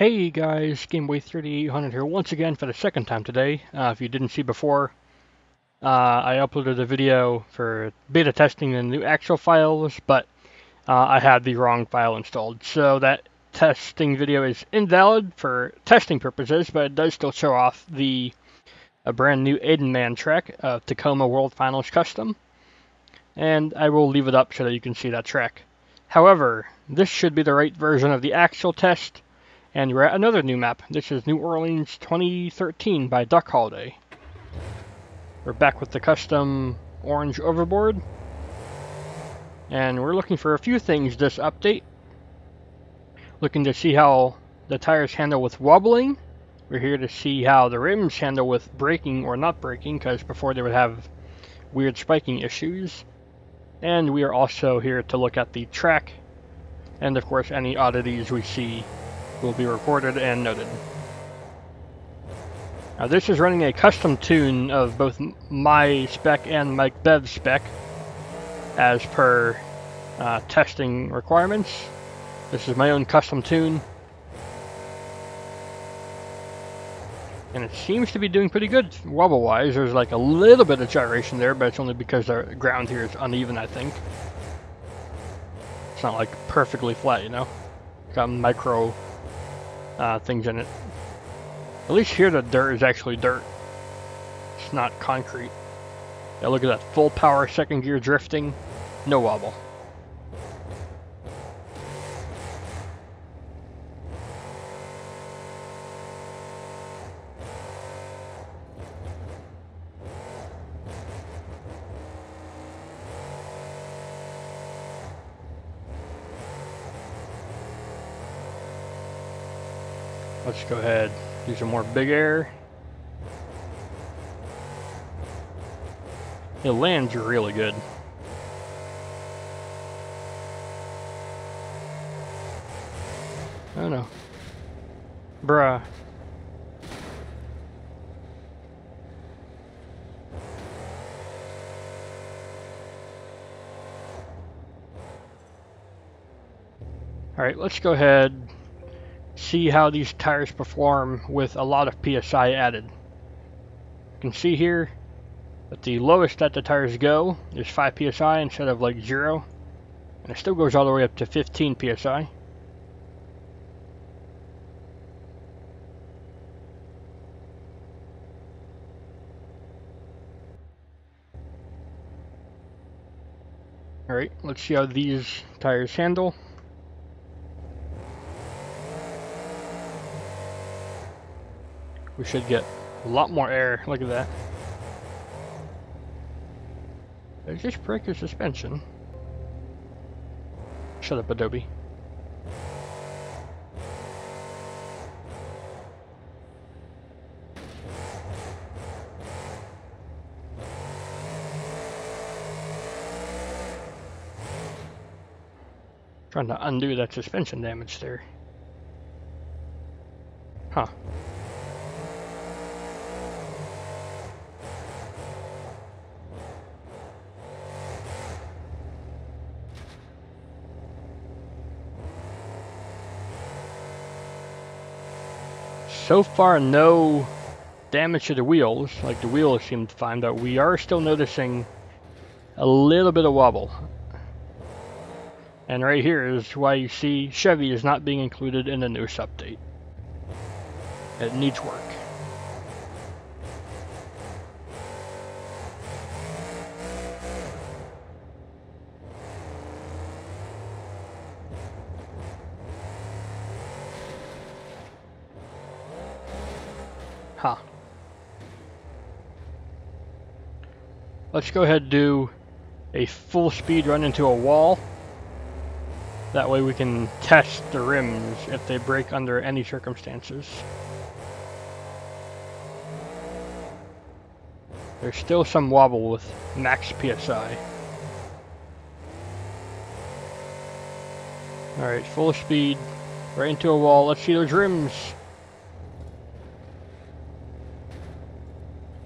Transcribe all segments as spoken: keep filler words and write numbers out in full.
Hey guys, Gameboy thirty-eight hundred here once again for the second time today. Uh, if you didn't see before, uh, I uploaded a video for beta testing the new actual files, but uh, I had the wrong file installed. So that testing video is invalid for testing purposes, but it does still show off the a brand new Aiden Man track of Tacoma World Finals Custom. And I will leave it up so that you can see that track. However, this should be the right version of the actual test. And we're at another new map. This is New Orleans twenty thirteen by Duck Holiday. We're back with the custom orange overboard. And we're looking for a few things this update. Looking to see how the tires handle with wobbling. We're here to see how the rims handle with braking or not braking, because before they would have weird spiking issues. And we are also here to look at the track. And of course any oddities we see will be recorded and noted. Now this is running a custom tune of both my spec and Mike Bev's spec as per uh, testing requirements. This is my own custom tune. And it seems to be doing pretty good wobble wise. There's like a little bit of gyration there, but it's only because the ground here is uneven, I think. It's not like perfectly flat, you know? Got micro Uh, things in it. At least here the dirt is actually dirt. It's not concrete. Yeah, look at that full power second gear drifting. No wobble. Let's go ahead, do some more big air. It lands really good. Oh no. Bruh. Alright, let's go ahead. See how these tires perform with a lot of P S I added. You can see here that the lowest that the tires go is five P S I instead of like zero, and it still goes all the way up to fifteen P S I. Alright, let's see how these tires handle. We should get a lot more air. Look at that. Did this break your suspension? Shut up, Adobe. Trying to undo that suspension damage there. Huh. So far, no damage to the wheels, like the wheels seem fine, but we are still noticing a little bit of wobble. And right here is why you see Chevy is not being included in the newest update. It needs work. Huh. Let's go ahead and do a full speed run into a wall. That way we can test the rims if they break under any circumstances. There's still some wobble with max P S I. Alright, full speed, right into a wall. Let's see those rims.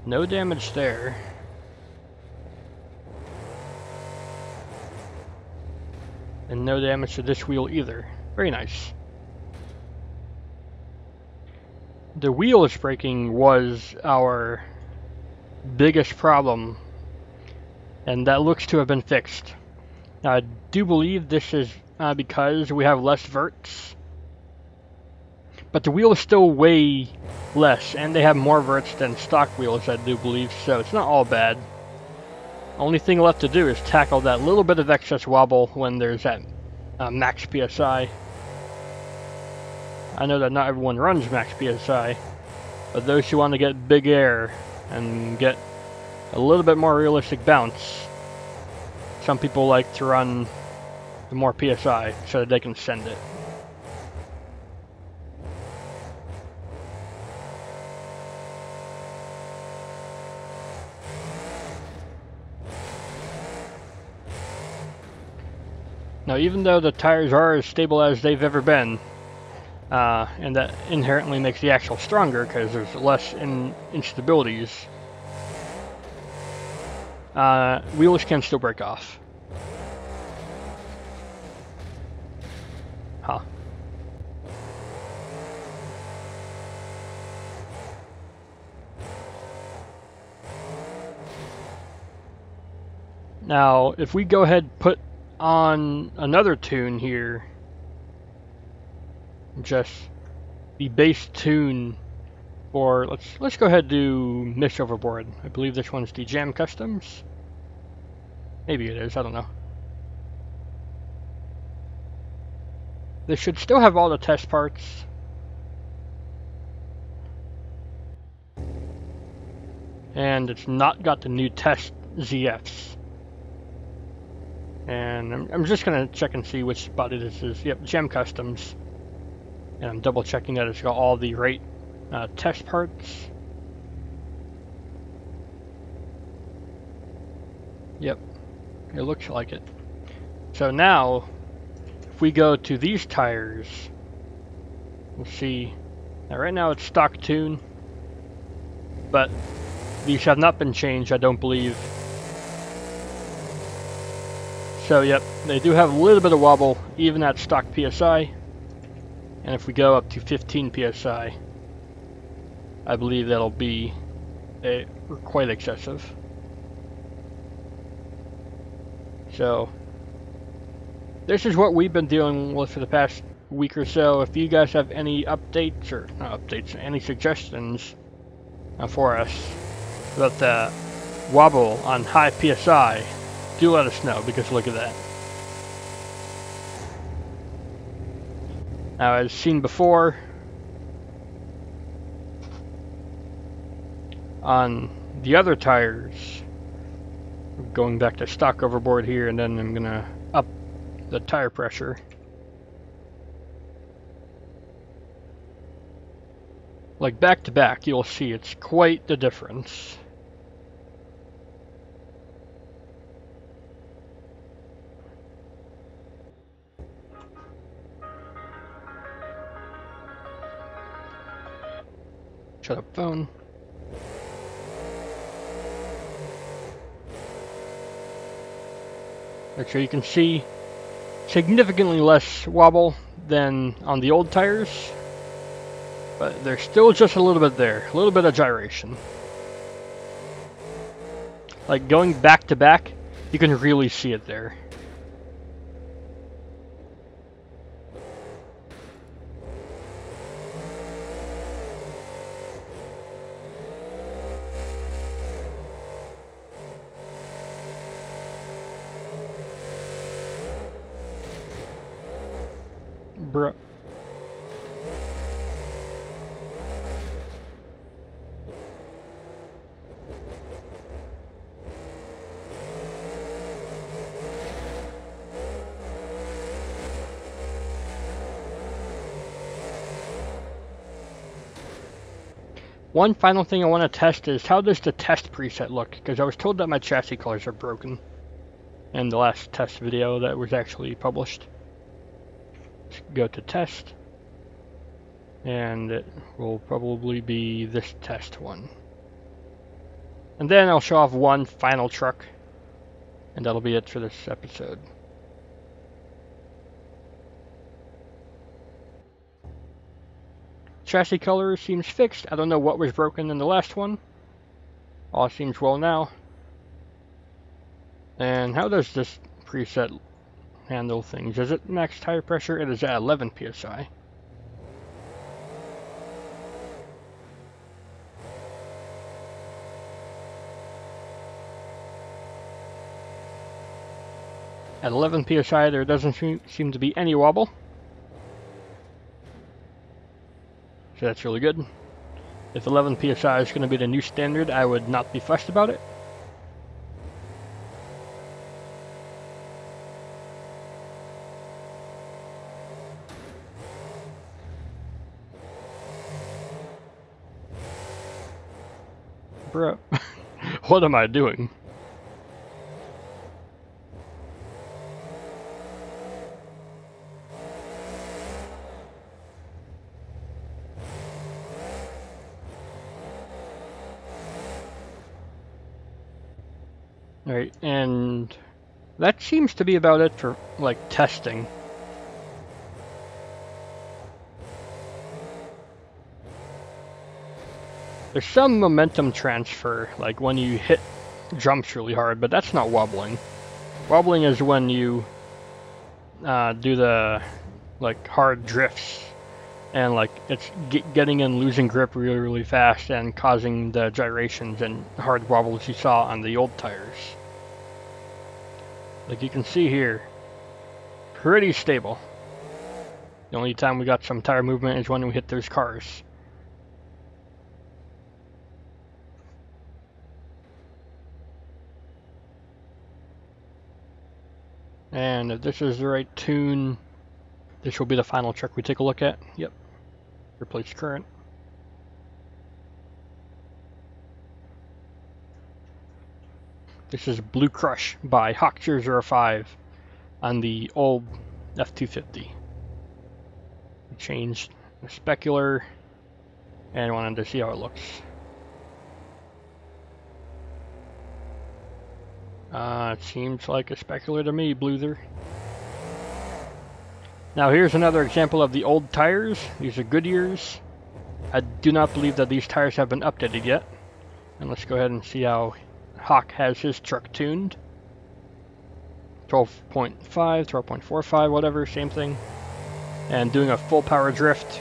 No damage there. And no damage to this wheel either. Very nice. the wheelish braking was our biggest problem, and that looks to have been fixed. Now, I do believe this is uh, because we have less verts, but the wheel is still way less, and they have more verts than stock wheels, I do believe, so it's not all bad. Only thing left to do is tackle that little bit of excess wobble when there's that uh, max P S I. I know that not everyone runs max P S I, but those who want to get big air and get a little bit more realistic bounce, some people like to run the more P S I so that they can send it. Now, even though the tires are as stable as they've ever been, uh, and that inherently makes the axle stronger because there's less in instabilities, uh, wheels can still break off. Huh. Now, if we go ahead and put on another tune here, just the bass tune, or let's let's go ahead and do Miss Overboard. I believe this one's the Jem Customs. Maybe it is, I don't know. This should still have all the test parts. And it's not got the new test Z Fs. And I'm, I'm just going to check and see which body this is. Yep, Jem Customs. And I'm double checking that it's got all the right uh, test parts. Yep, it looks like it. So now, if we go to these tires, we'll see. Now right now it's stock tune, but these have not been changed, I don't believe. So yep, they do have a little bit of wobble, even at stock P S I. And if we go up to fifteen P S I, I believe that'll be a, quite excessive. So this is what we've been dealing with for the past week or so. If you guys have any updates, or not updates, any suggestions uh, for us about the wobble on high P S I, do let us know, because look at that. Now, as seen before, on the other tires, going back to stock overboard here, and then I'm going to up the tire pressure. Like back to back, you'll see it's quite the difference. Shut up, phone. Make sure you can see significantly less wobble than on the old tires, but there's still just a little bit there, a little bit of gyration. Like going back to back, you can really see it there. Bruh. One final thing I want to test is, how does the test preset look? Because I was told that my chassis colors are broken in the last test video that was actually published. Go to test, and it will probably be this test one, and then I'll show off one final truck, and that'll be it for this episode. Chassis color seems fixed. I don't know what was broken in the last one. All seems well now. And how does this preset handle things? Is it max tire pressure? It is at eleven P S I. At eleven P S I, there doesn't seem to be any wobble. So that's really good. If eleven P S I is going to be the new standard, I would not be fussed about it. Bro, what am I doing? Alright, and that seems to be about it for, like, testing. There's some momentum transfer, like when you hit jumps really hard, but that's not wobbling. Wobbling is when you uh, do the, like, hard drifts, and, like, it's get getting in, losing grip really, really fast and causing the gyrations and hard wobbles you saw on the old tires. Like you can see here, pretty stable. The only time we got some tire movement is when we hit those cars. And if this is the right tune, this will be the final truck we take a look at. Yep. Replace current. This is Blue Crush by Hawkcher zero five on the old F two fifty. I changed the specular and wanted to see how it looks. Uh, it seems like a specular to me, Bluther. Now here's another example of the old tires. These are Goodyears. I do not believe that these tires have been updated yet. And let's go ahead and see how Hawk has his truck tuned. twelve point five, twelve point four five, whatever, same thing. And doing a full power drift.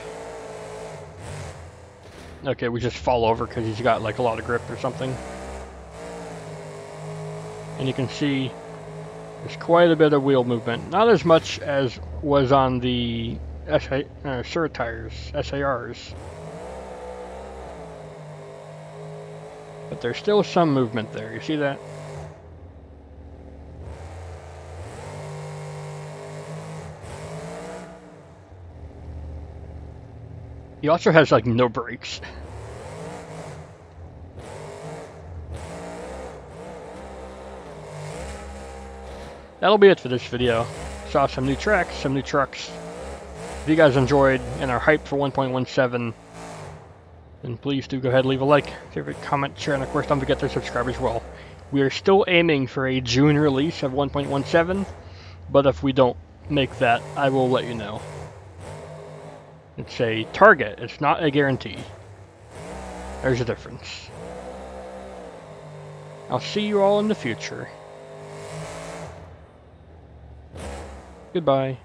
Okay, we just fall over because he's got like a lot of grip or something. And you can see there's quite a bit of wheel movement. Not as much as was on the S A, uh, S A R tires, S A Rs. But there's still some movement there, you see that? He also has like no brakes. That'll be it for this video. Saw some new tracks, some new trucks. If you guys enjoyed and are hyped for one point one seven, then please do go ahead and leave a like, favorite, comment, share, and of course don't forget to subscribe as well. We are still aiming for a June release of one point one seven, but if we don't make that, I will let you know. It's a target, it's not a guarantee. There's a difference. I'll see you all in the future. Goodbye.